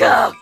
Go!